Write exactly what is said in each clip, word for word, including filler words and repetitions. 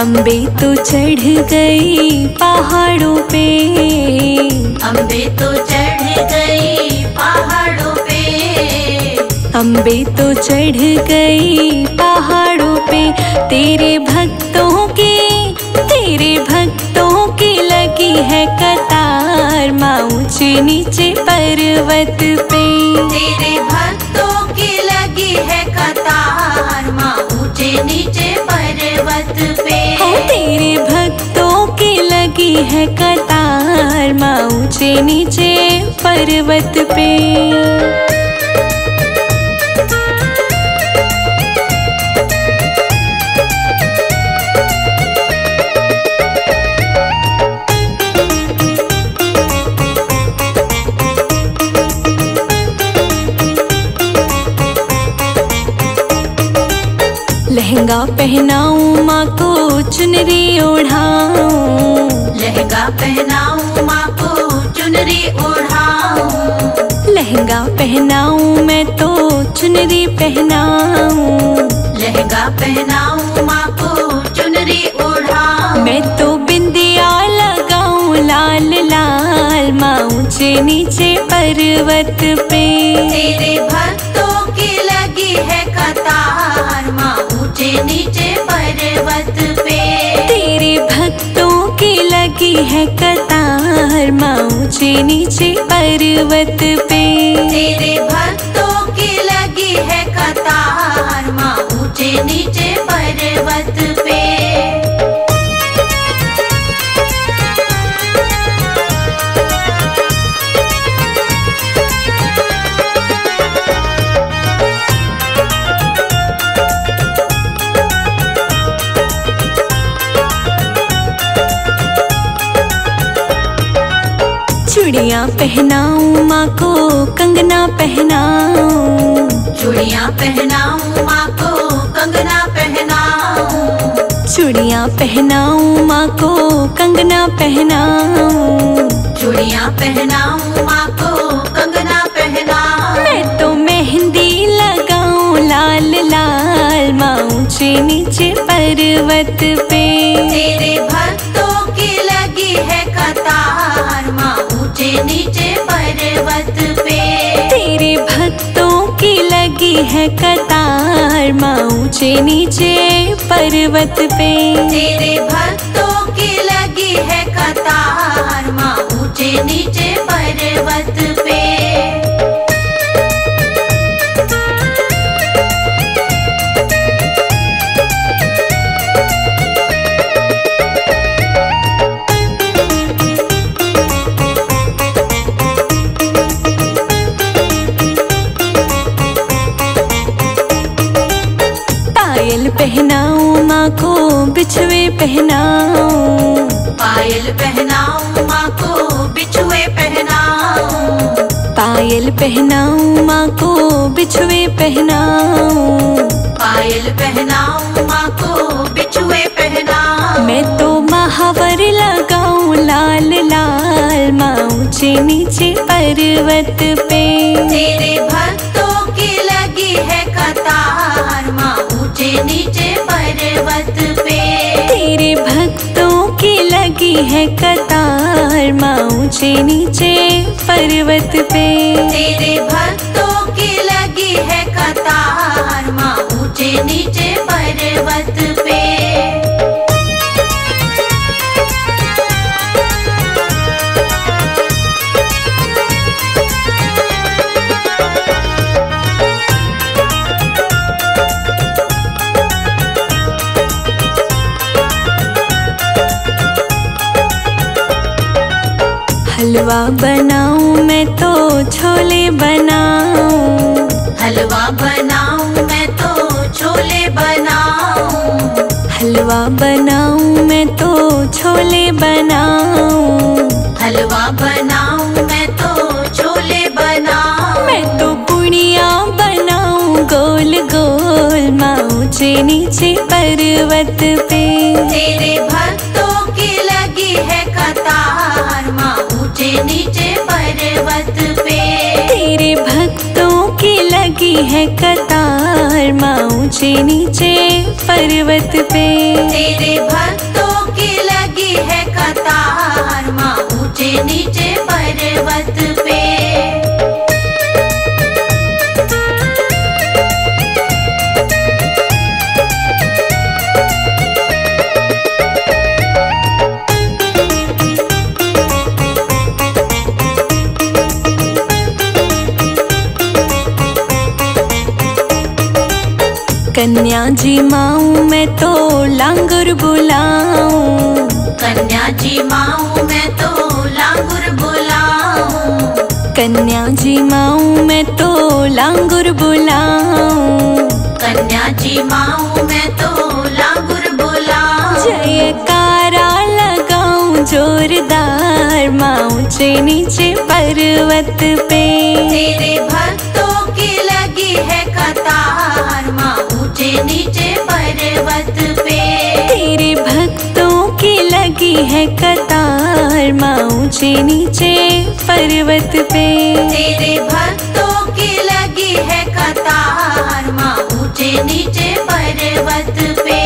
अम्बे तो चढ़ गई पहाड़ों पे, अम्बे तो चढ़ गई पहाड़ों पे, अम्बे तो चढ़ गई पहाड़ों पे, तेरे भक्तों की तेरे भक्तों की लगी है कतार माँ ऊंचे नीचे पर्वत पे, तेरे भक्तों की लगी है कतार माँ ऊंचे नीचे पर्वत पे, ओ तेरे भक्तों की लगी है कतार माँ ऊंचे नीचे पर्वत पे। लहंगा पहनाऊं माँ को चुनरी ओढ़ाऊं, लहंगा पहनाऊं माँ को चुनरी ओढ़ाऊं, लहंगा पहनाऊं मैं तो चुनरी पहनाऊं, लहंगा पहनाऊं माँ को चुनरी ओढ़ाऊं, मैं तो बिंदिया लगाऊं लाल लाल माँ ऊंचे नीचे पर्वत पे, तेरे भक्तों की लगी है कतार माँ ऊंचे नीचे पर्वत पे, तेरे भक्तों की लगी है कतार माँ ऊंचे नीचे पर्वत पे, तेरे भक्तों की लगी है कतार माँ ऊंचे नीचे पर्वत पे। चूड़ियाँ पहनाऊं माँ को कंगना पहनाऊं, चूड़ियाँ पहनाऊं माँ को कंगना पहनाऊं, चूड़ियाँ पहनाऊं माँ को कंगना पहनाऊं, चूड़ियाँ पहनाऊं माँ को कंगना पहनाऊं, मैं तो मेहंदी लगाऊं लाल लाल माँ ऊंचे नीचे पर्वत पे, तेरे भक्तों की लगी है कतार माँ ऊंचे नीचे पर्वत पे, तेरे भक्तों की लगी है कतार माँ ऊंचे नीचे पर्वत पे, तेरे भक्तों की लगी है कतार माँ ऊंचे नीचे पर्वत पे। पहनाऊं माँ को बिछुए पहनाऊं, पायल पहनाऊं माँ को बिछुए पहनाऊं, पायल पहनाऊं माँ को बिछुए पहनाऊं, पायल पहनाऊं माँ को बिछुए पहनाऊं, मैं तो महावर लगाऊं लाल लाल माँ ऊंचे नीचे पर्वत पे, तेरे भक्तों की लगी है कतार माँ ऊंचे नीचे पर्वत पे, तेरे भक्तों की लगी है कतार माँ ऊंचे नीचे पर्वत पे, तेरे भक्तों की लगी है कतार माँ ऊंचे नीचे पर्वत पे। हलवा बनाऊं मैं तो छोले बनाऊं, हलवा बनाऊं मैं तो छोले बनाऊं, हलवा बनाऊं मैं तो छोले बनाऊं, हलवा बनाऊं मैं तो छोले बनाऊं, मैं तो पूड़ियाँ बनाऊं गोल गोल माँ ऊंचे नीचे पर्वत पे, तेरे भक्तों की लगी है कतार माँ ऊंचे नीचे पर्वत पे, तेरे भक्तों की लगी है कतार शर्मा ऊंचे नीचे पर्वत पे, तेरे भक्तों की लगी है कतार माँ ऊंचे नीचे पर्वत पे। कन्या जी माऊ मैं तो लांगुर बुलाऊं, कन्या जी माऊ मैं तो लांगुर बुलाऊं, कन्या जी माऊ मैं तो लांगुर बुलाऊं, कन्या जी माऊ मैं तो लांगुर बुलाऊं। जयकारा लगाऊं जोरदार माँ ऊंचे नीचे पर्वत पे, तेरे भक्तों की लगी है कतार माँ ऊंचे नीचे पर्वत पे, तेरे भक्तों की लगी है कतार माँ ऊंचे नीचे पर्वत पे, तेरे भक्तों की लगी है कतार माँ ऊंचे नीचे पर्वत पे।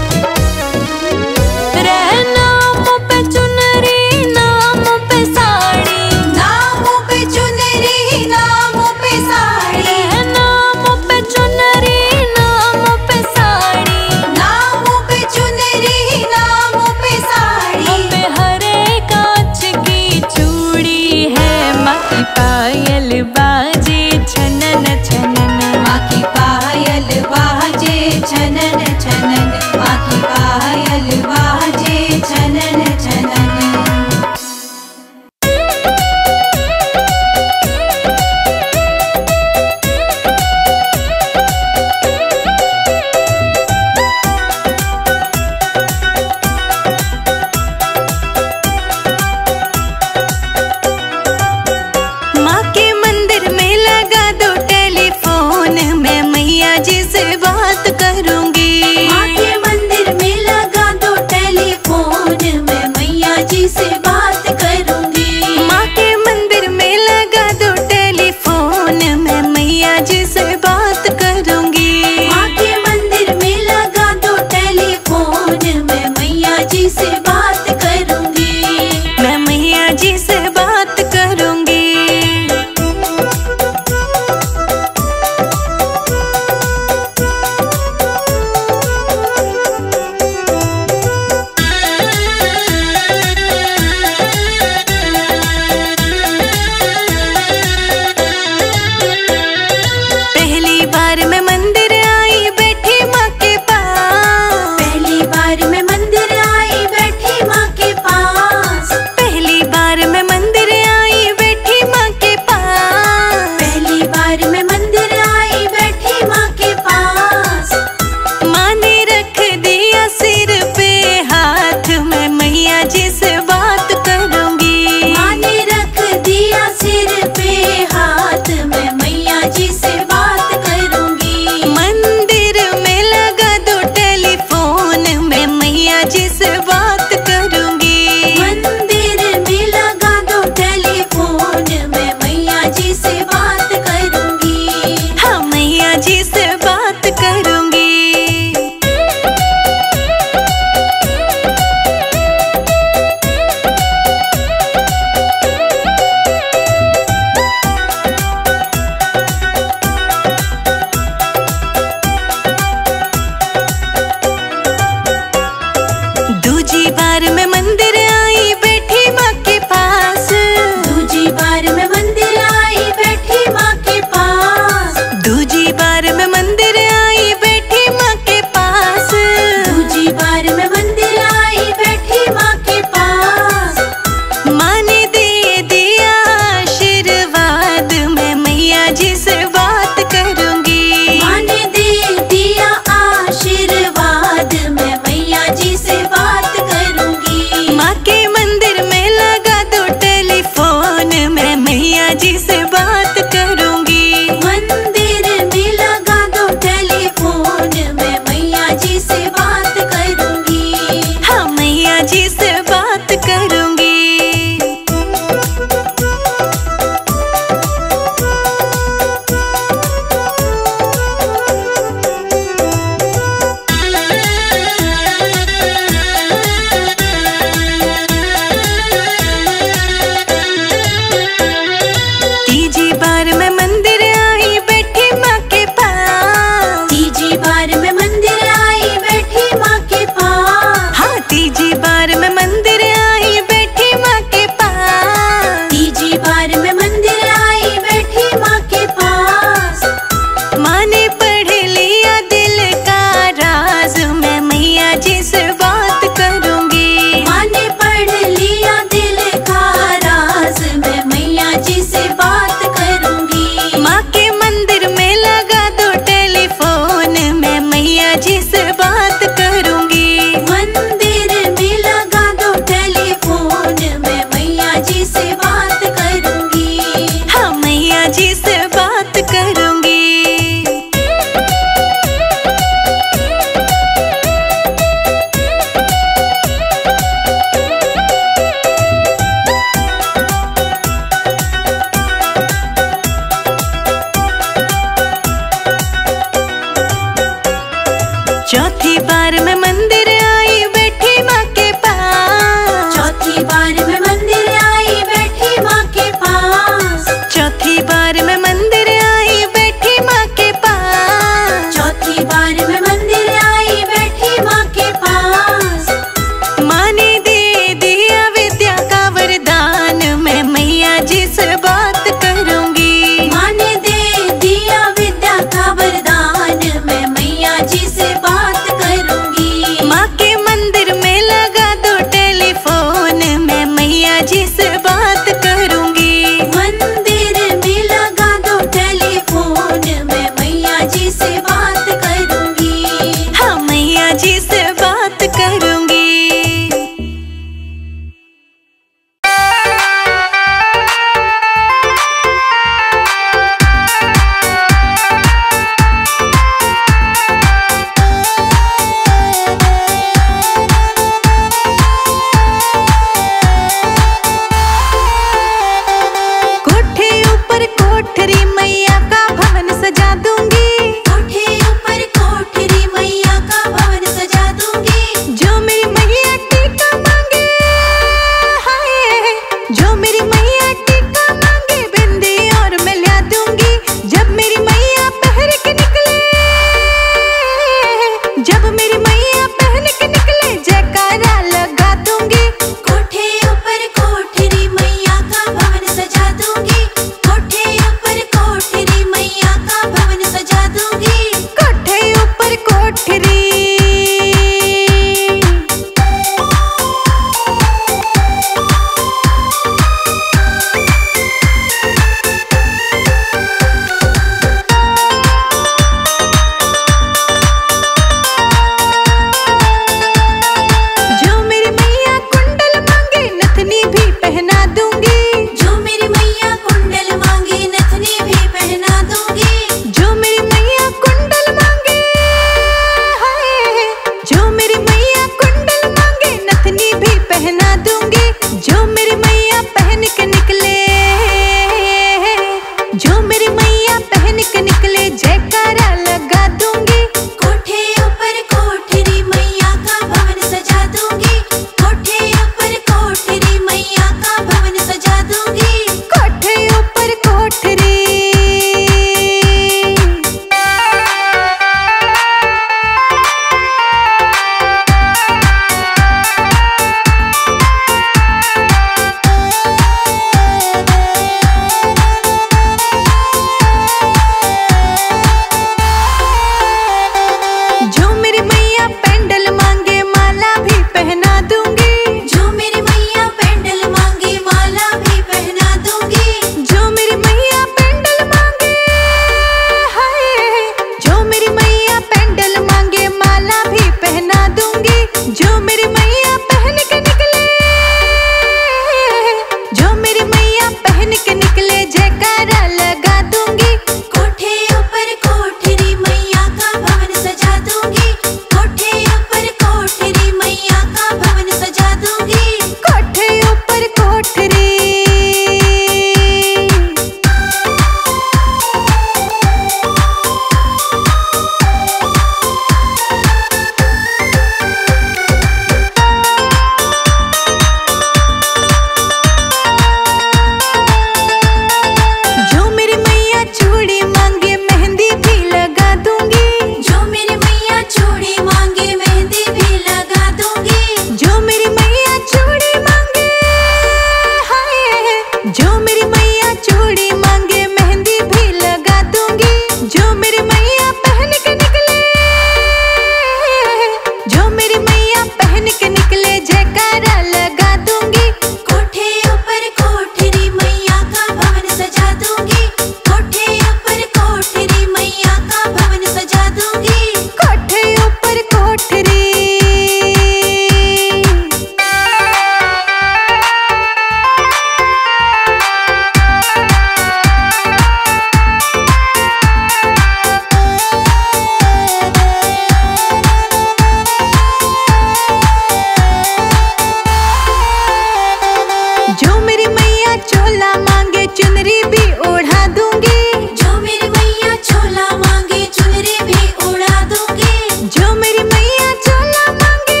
छोला मांगे चुनरी भी ओढ़ा दूंगी। जो मेरी मैया छोला मांगे चुनरी भी ओढ़ा दूंगी। जो मेरी मैया छोला मांगे,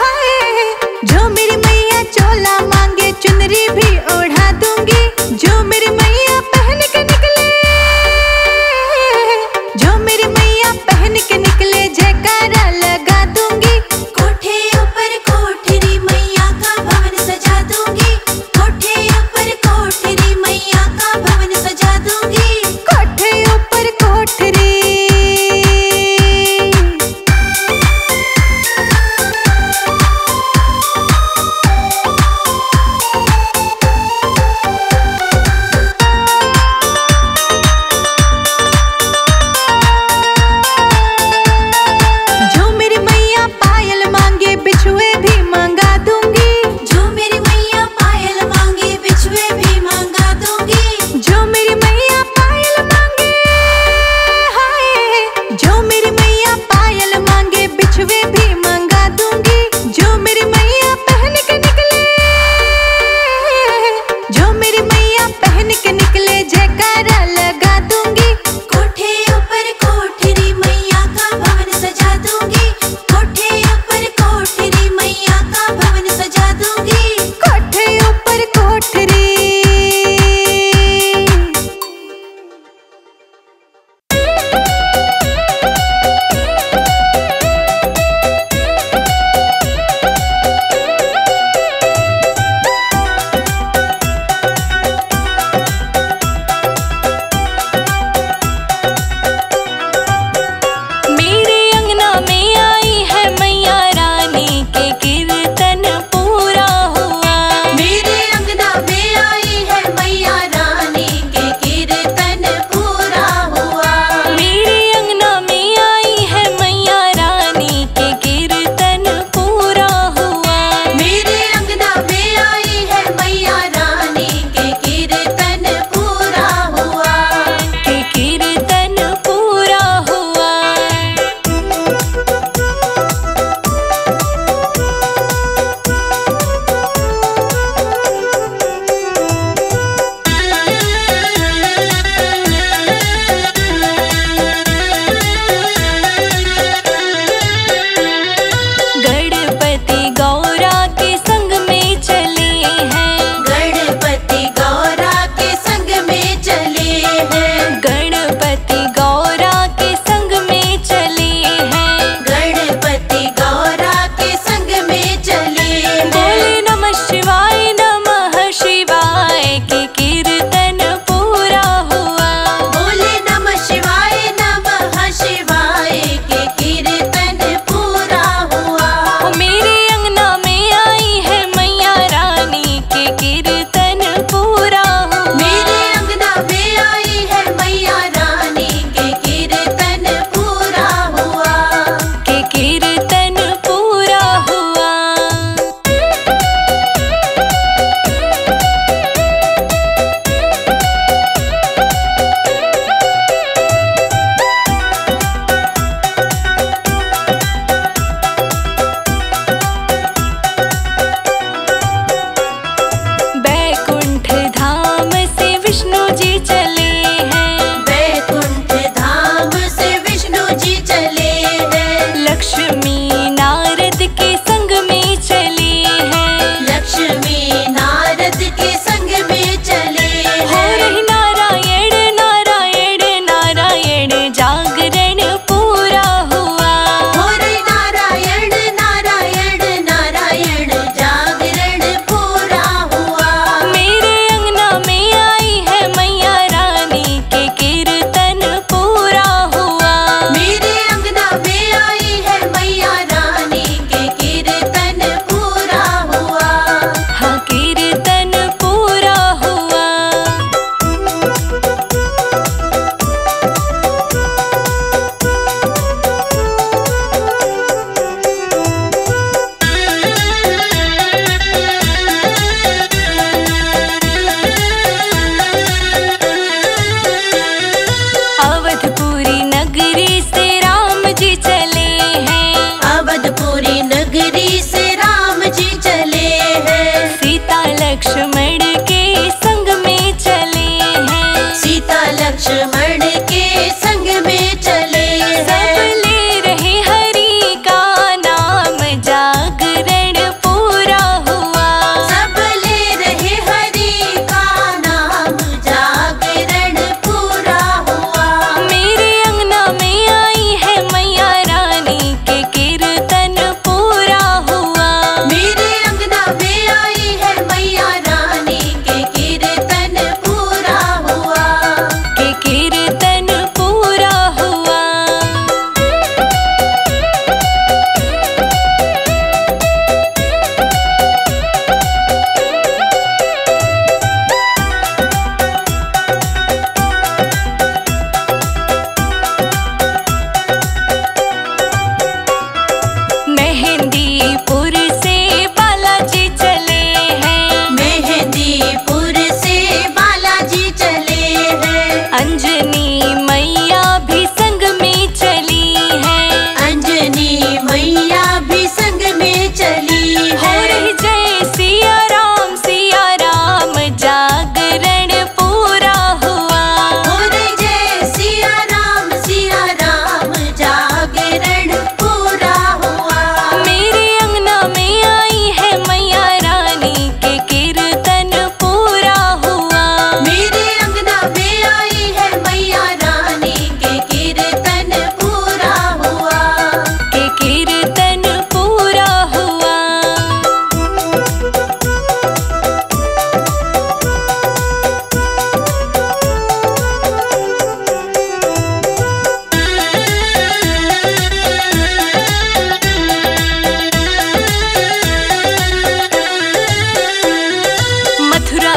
हाय जो मेरी मैया छोला मांगे चुनरी भी ओढ़ा दूंगी। जो मेरी मैया पहन के निकले, जो मेरी मैया पहन के निकले जयकारा लगा दूंगी। कोठे ऊपर कोठरी मैया का भवन सजा दूंगी। कोठे ऊपर कोठरी मैया का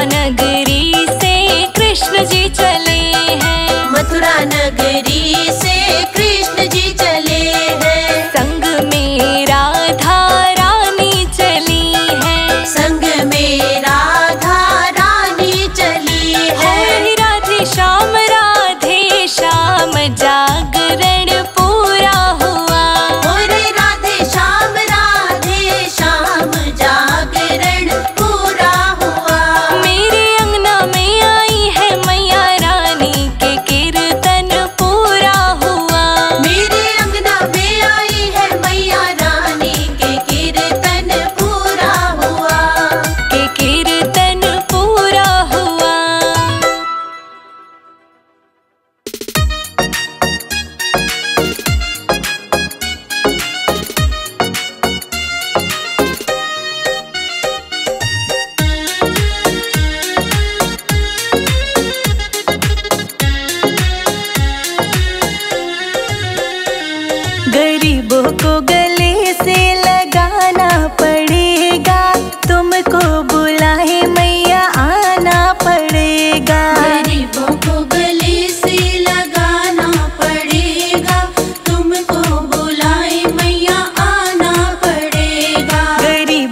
नगरी से कृष्ण जी चले हैं, मथुरा नगरी से कृष्ण जी चले हैं। संग में राधा रानी चली है, संग में राधा रानी चली है। राधे श्याम राधे श्याम जागरण पूरा हुआ, बोले राधे श्याम राधे श्याम जागरण पूरा हुआ। मेरे अंगना में आई है मैया रानी के कीर्तन पूरा हुआ, मेरे अंगना में आई है मैया रानी के कीर्तन पूरा हुआ, के कीर्तन पूरा हुआ। गरीबों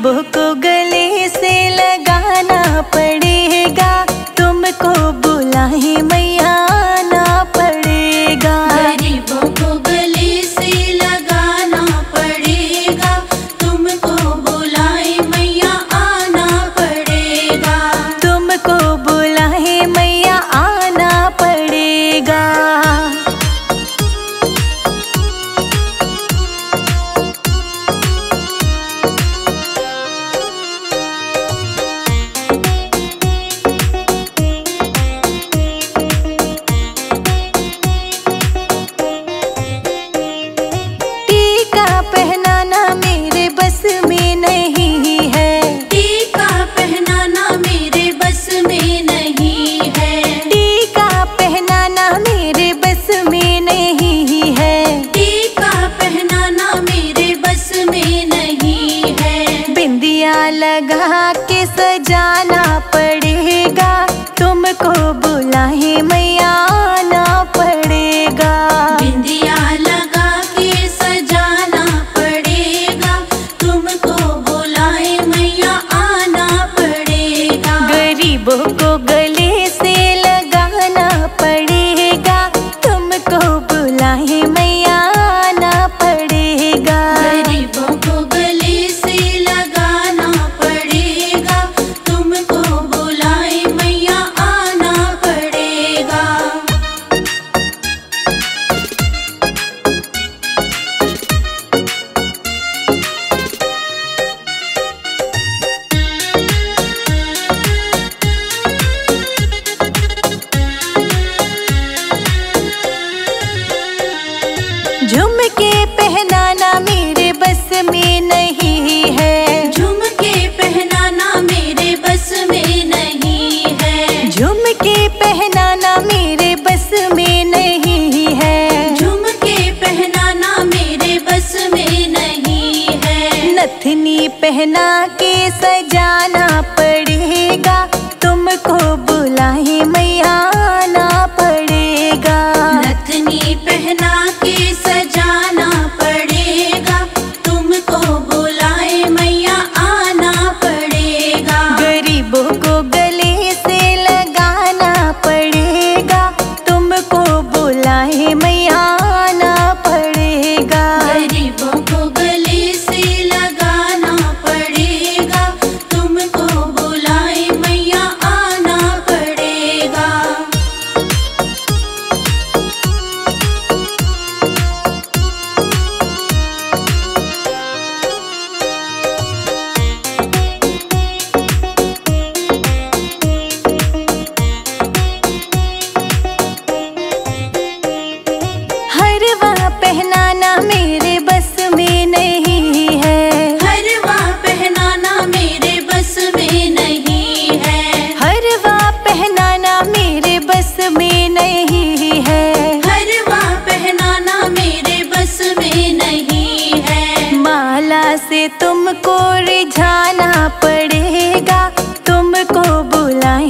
को गले से लगाना पड़ेगा, तुमको बुलाए मैया आना पड़ेगा। गरीबों को गले से लगाना पड़ेगा, तुमको बुलाए मैया आना पड़ेगा। गरीबों को गले से लगाना पड़ेगा, तुमको बुलाए मैया आना पड़ेगा। गरीबों को लगा के सजाना पड़ेगा, तुमको बुलाए मैया आना पड़ेगा। बिंदिया लगा के सजाना पड़ेगा, तुमको बुलाए मैया आना पड़ेगा। गरीबों को गले से लगाना पड़ेगा, तुमको बुलाए मैया आना पड़ेगा। गरीबों को गले से झुमके पहनाना मेरे बस में नहीं है, झुमके पहनाना मेरे बस में नहीं है, झुमके पहनाना मेरे बस में नहीं है, झुमके पहनाना मेरे बस में नहीं है। नथनी पहना के सजाना पड़ेगा, तुमको बुलाए मैया आना पड़ेगा। नथनी पहना के सजाना पड़ेगा, तुमको बुलाए मैया आना पड़ेगा। गरीबों को गले से लगाना पड़ेगा, तुमको बुलाए मैया आना पड़ेगा। गरीबों को गले से लगाना पड़ेगा, तुमको बुलाए मैया आना पड़ेगा। पहनाना मेरे बस में नहीं है, हरवा पहनाना मेरे बस में नहीं है, हरवा पहनाना मेरे बस में नहीं है, हरवा पहनाना मेरे बस में नहीं है। माला से तुमको रिझाना पड़ेगा, तुमको बुलाए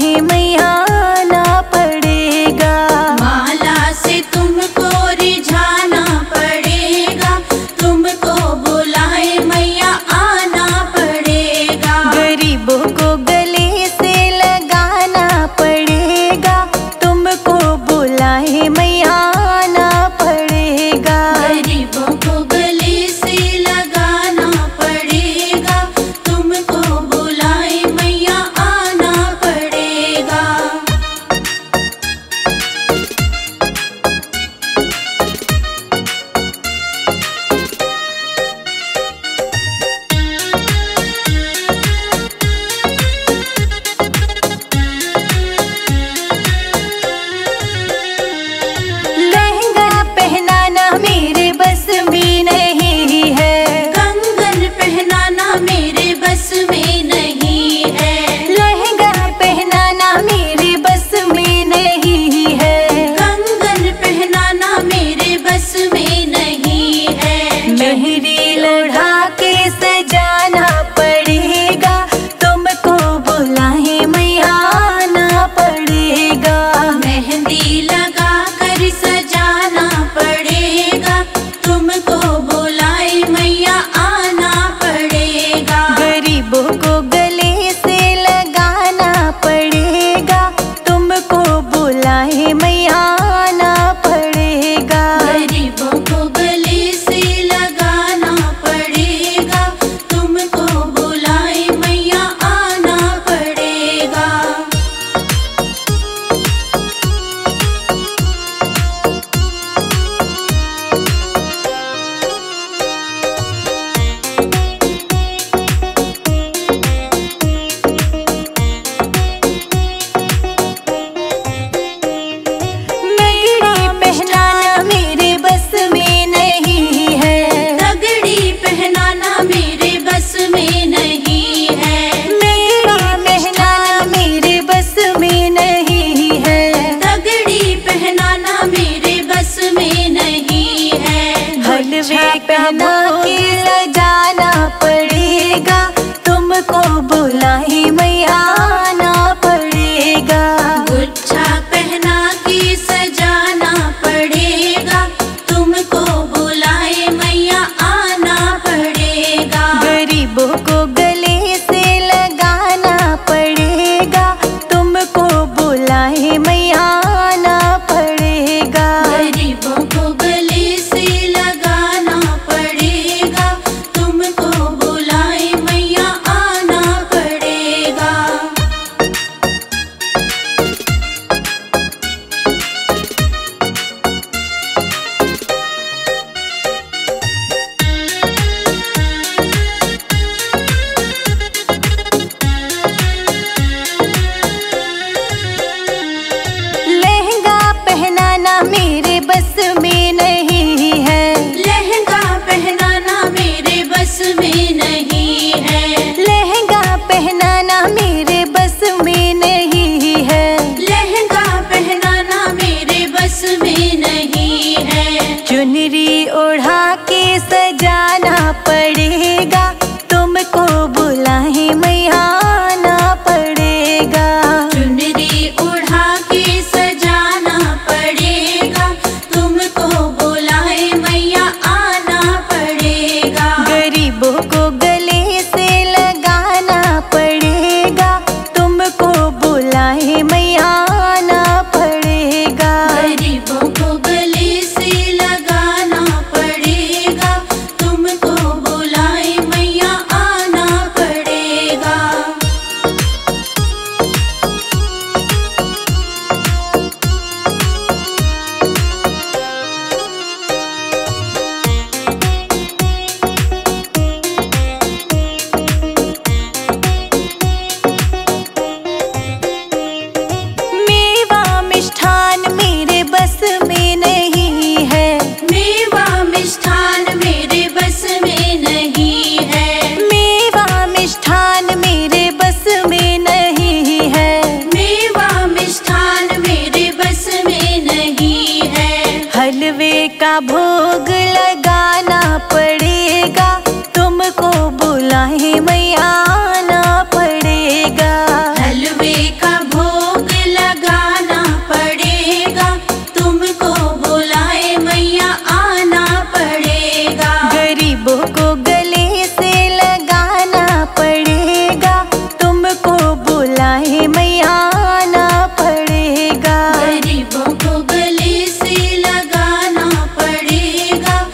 का भोग लगाना पड़ेगा, तुमको बुलाए मैं आना पड़ेगा। हलवे का भोग लगाना पड़ेगा, तुमको बुलाए मैया आना पड़ेगा। गरीबों को गले से लगाना पड़ेगा, तुमको बुलाए मैया आना पड़ेगा। गरीबों को गले से लगाना पड़ेगा,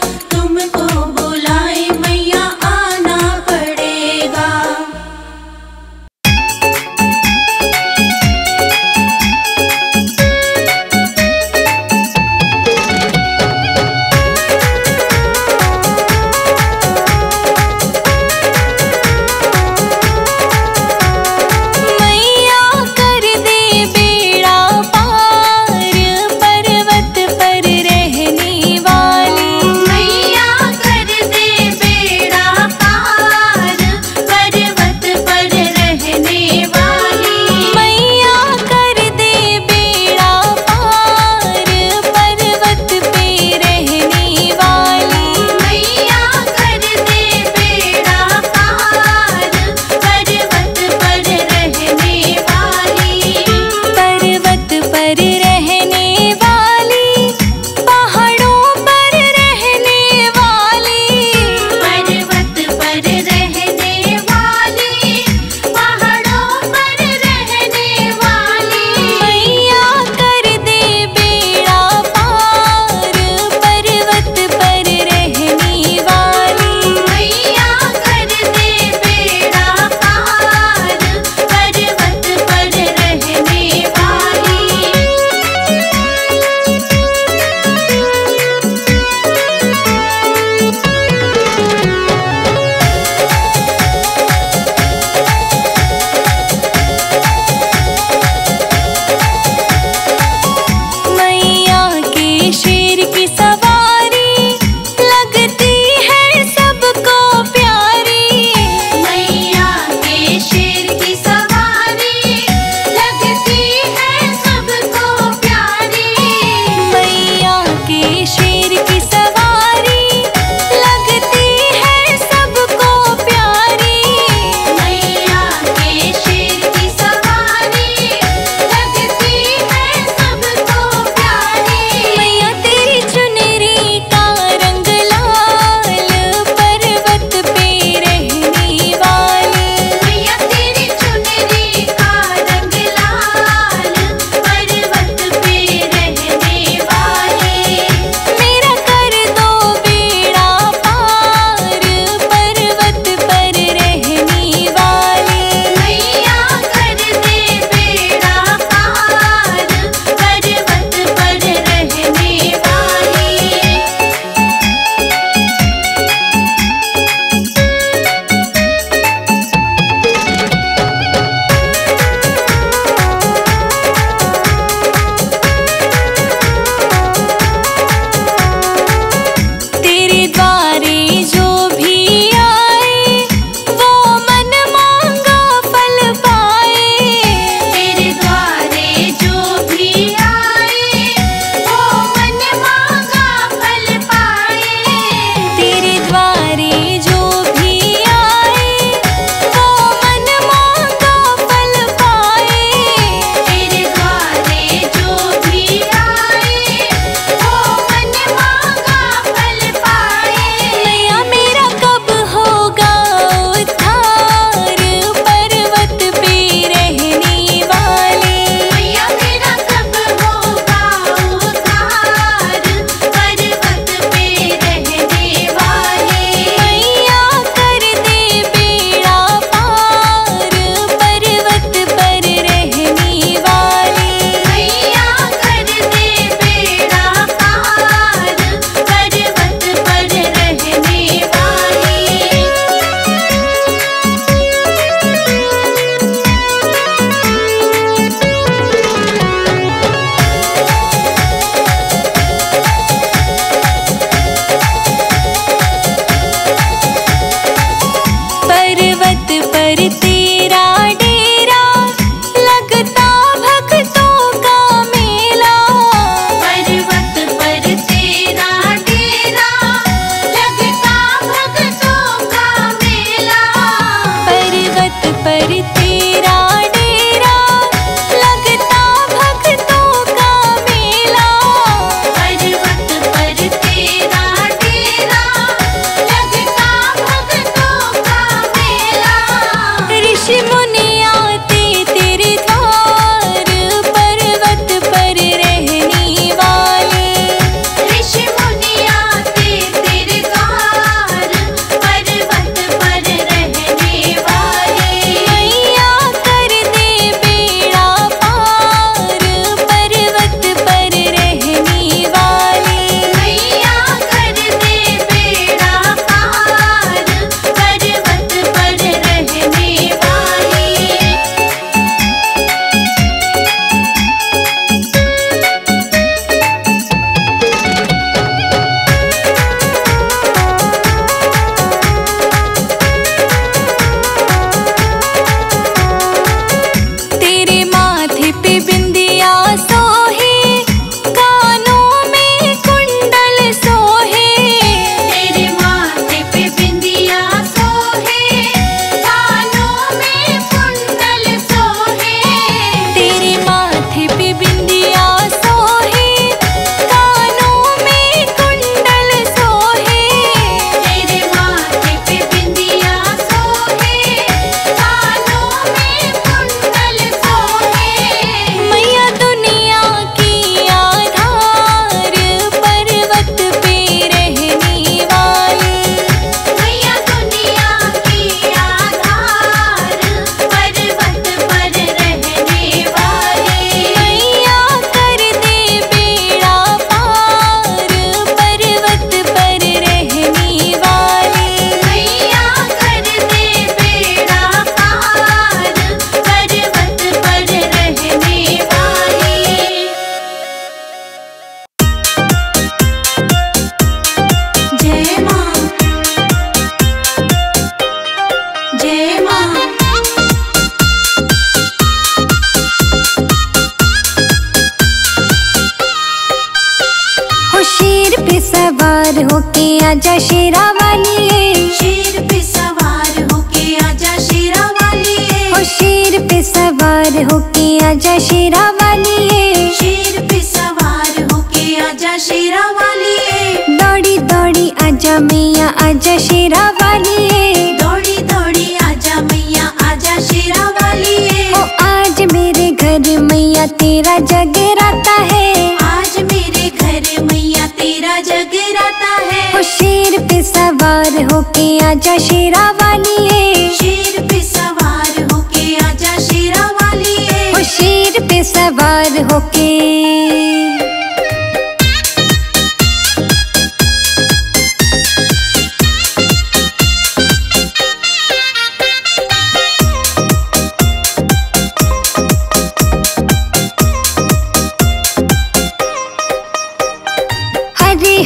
आजा शेरावालिए, शेर पे सवार होके आजा शेरावालिए, ओ शेर पे सवार होके आजा शेरावालिए, शेर पे सवार होके आजा शेरावालिए, दौड़ी दौड़ी आजा मैया आजा शेरावालिए, दौड़ी दौड़ी आजा मैया आजा शेरावालिए, ओ आज मेरे घर मैया तेरा जगराता है, आज मेरे घर मैया तेरा जगराता है, ओ शेर पे सवार होके आजा शेरावालिए, शेर पे सवार होके आजा शेरावालिए, ओ शेर पे सवार होके।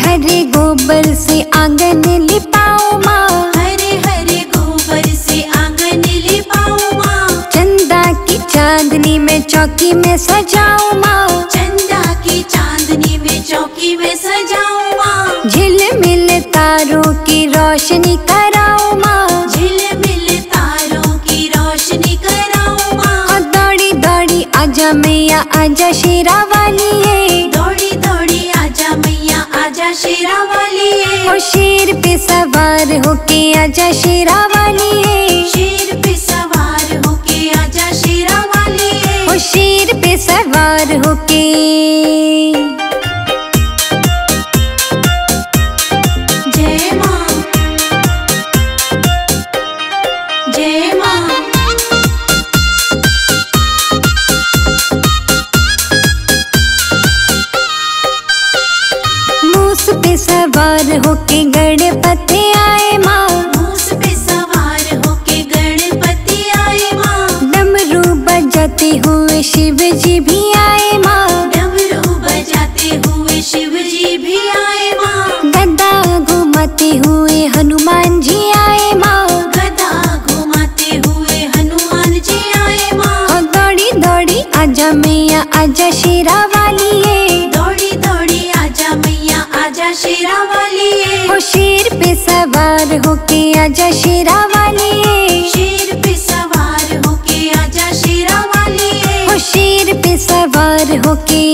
हरे गोबर से आंगन लिपाओ माँ, हरे हरे गोबर से आंगन लिपाओ माँ, चंदा की चांदनी में चौकी में सजाओ माँ, चंदा की चांदनी में चौकी में सजाओ माँ, झिलमिल तारों की रोशनी कराओ माँ, झिलमिल तारों की रोशनी कराओ माँ, और दौड़ी दौड़ी आजा मैया आजा शेरावालिए, दौड़ी दौड़ी आजा मैया आजा शेरावालिए, ओ शेर पे सवार होके आजा शेरावालिए, शेर पे सवार होके आजा शेरावालिए, ओ शेर पे सवार होके। जय माँ, जय माँ, मूस पे सवार होके गणपति आए माँ, मूस पे सवार होके गणपति आए माँ, डमरू बजाते हुए शिव जी भी आए माँ, डमरू बजाते हुए शिव जी भी आए माँ, गदा घुमाते हुए हनुमान जी आए माँ, गदा घुमाते हुए हनुमान जी आए माँ, और दौड़ी दौड़ी आजा मैया आजा शेरावालिए, दौड़ी दौड़ी आजा मैया आजा शेरावालिए, ओ शेर पे सवार होके आजा शेरावालिए, शेर पे सवार होके आजा शेरावालिए, ओ शेर पे सवार होके।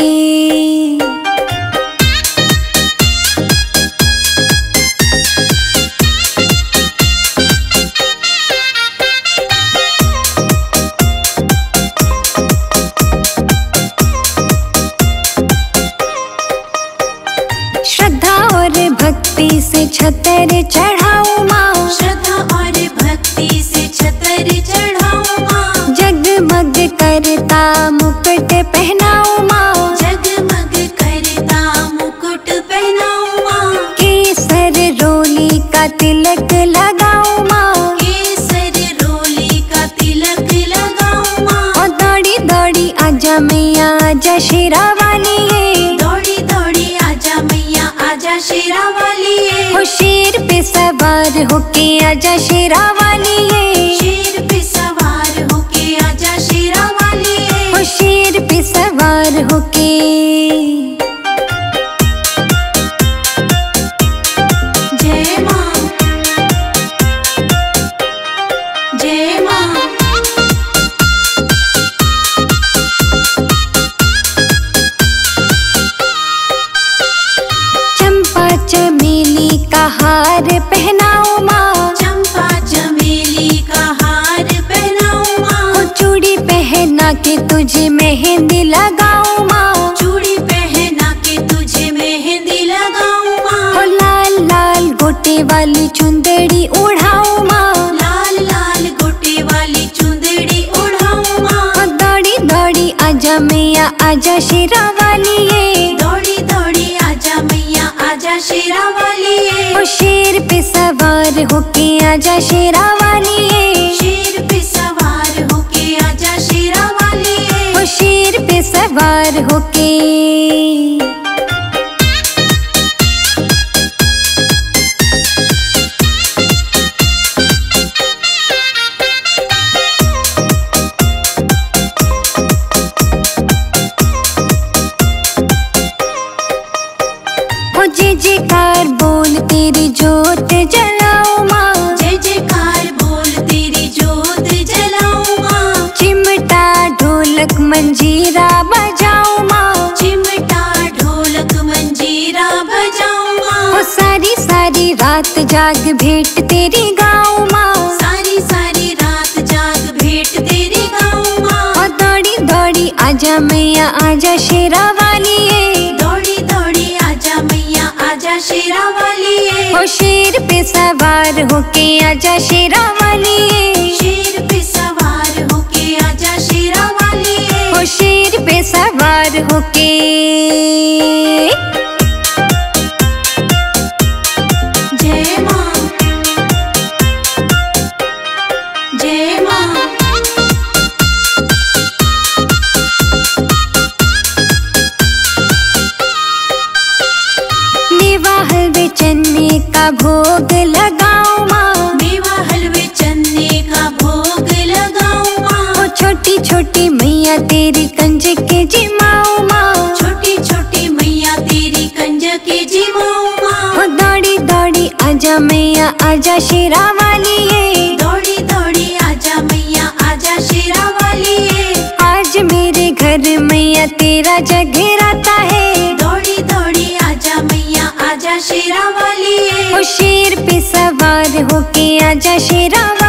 श्रद्धा और भक्ति से छतर चढ़ाओ माँ, श्रद्धा और भक्ति से छतर चढ़ाओ माँ, जगमग करता मुकुट पहनाओ माँ, जगमग करता मुकुट पहनाओ माँ, केसर रोली का तिलक लगाओ माँ, केसर रोली का तिलक लगाओ माँ, और दौड़ी दौड़ी आजा मैया आजा शेरावालिए, दौड़ी दौड़ी आजा मैया आजा शेरावालिए, ओ शेर पे सवार होके आजा शेरावालिए, शेर पे सवार होके आजा शेरावालिए, ओ शेर पे सवार होके। जय माँ, जय माँ, चमेली का हार पहनाओ माँ, चंपा चमेली का हार पहनाओ माँ, चूड़ी पहना के तुझे मेहंदी लगाओ माँ, चूड़ी पहना के तुझे मेहंदी लगाओ माँ, लाल लाल गोटे वाली चुंदड़ी उड़ाओ माँ, लाल लाल गोटे वाली चुंदड़ी उड़ाओ माँ, दौड़ी दौड़ी आजा मैया आजा शेरावालिए, दौड़ी दौड़ी आजा मैया आजा शेरावालिए, ओ शेर पे सवार होके आजा शेरावालिए, शेर पे सवार होके आजा शेरावालिए, ओ शेर पे सवार होके। जे जे कार बोल तेरी जो मंजीरा बजाओ माँ, चिमटा ढोलक मंजीरा बजाओ माँ। ओ सारी सारी रात जाग भेंट तेरी गाओ माँ, सारी सारी रात जाग भेंट तेरी गाओ माँ। ओ दौड़ी दौड़ी आजा मैया आजा शेरावाली, दौड़ी दौड़ी आजा मैया आजा शेरावाली। ओ शेर पे सवार होके आजा शेरावाली, शेर पे सवार होके आजा शेरावाली। ओ शेर पे सवार होके भोग लगाओ माँ, मेवा हलवे चने का भोग लगाओ माँ। ओ छोटी छोटी मैया तेरी कंज के जिमाओ माँ, छोटी छोटी मैया तेरी कंज के जिमाओ माँ। ओ दौड़ी दौड़ी आजा मैया आजा शेरावाली, दौड़ी दौड़ी आजा मैया आजा शेरावाली। आज मेरे घर मैया तेरा जगेराता है, दौड़ी दौड़ी आजा मैया आजा शेरावाली। ओ शेर पे सवार होके आजा शेरावाली।